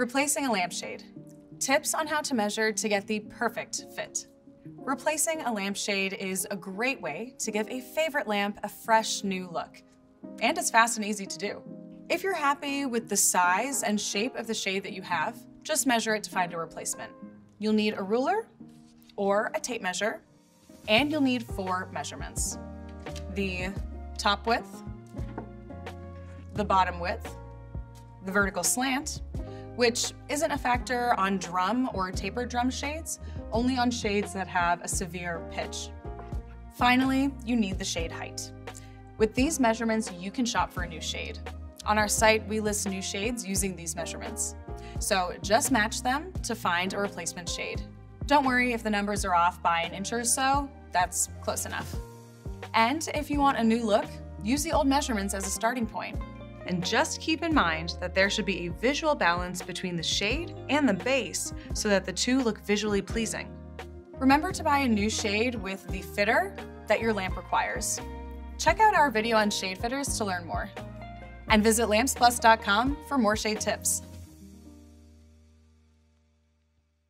Replacing a lampshade. Tips on how to measure to get the perfect fit. Replacing a lampshade is a great way to give a favorite lamp a fresh new look, and it's fast and easy to do. If you're happy with the size and shape of the shade that you have, just measure it to find a replacement. You'll need a ruler or a tape measure, and you'll need 4 measurements: the top width, the bottom width, the vertical slant, which isn't a factor on drum or tapered drum shades, only on shades that have a severe pitch. Finally, you need the shade height. With these measurements, you can shop for a new shade. On our site, we list new shades using these measurements. So just match them to find a replacement shade. Don't worry if the numbers are off by an inch or so, that's close enough. And if you want a new look, use the old measurements as a starting point. And just keep in mind that there should be a visual balance between the shade and the base so that the two look visually pleasing. Remember to buy a new shade with the fitter that your lamp requires. Check out our video on shade fitters to learn more. And visit lampsplus.com for more shade tips.